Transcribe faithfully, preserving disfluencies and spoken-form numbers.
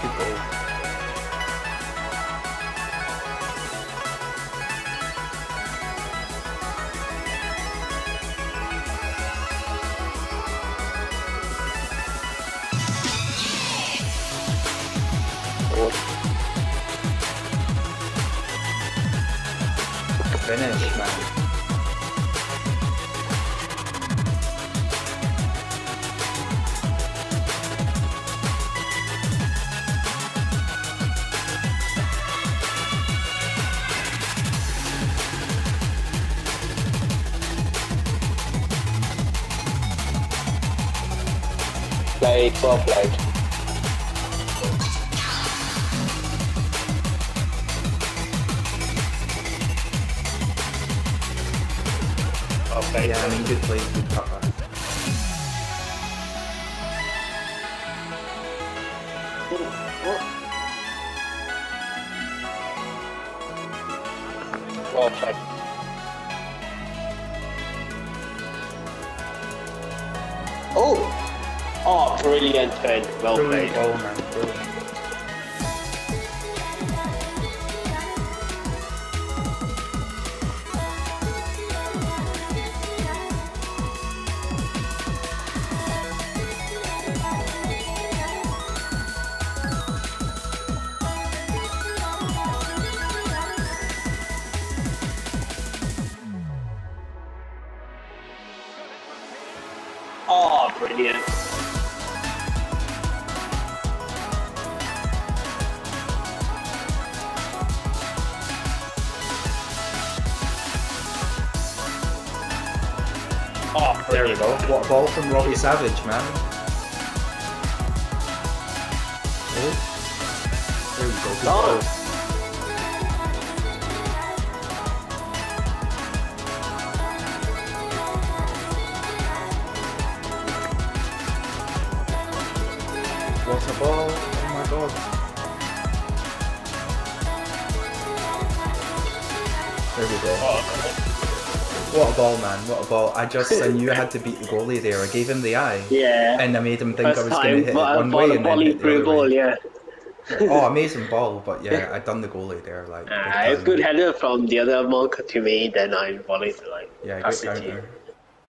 people. Finish, man. Light, pop light. Okay, yeah, I mean, good place, good cover. Well checked. Oh! Oh, brilliant turn. Well played. Goal, man. Brilliant. Oh, brilliant. Oh, there we go. What a ball from Robbie Savage, man. Oh. There we go. Good oh. Ball. What a ball, oh my god. There we go. What a ball, man, what a ball. I just I knew I had to beat the goalie there. I gave him the eye. Yeah. And I made him think First I was going to hit it one way and then hit the other ball, way. Yeah. Oh, amazing ball, but yeah, I'd done the goalie there. Like, uh, a good header from the other marker to me, then I volleyed like. Yeah, good counter.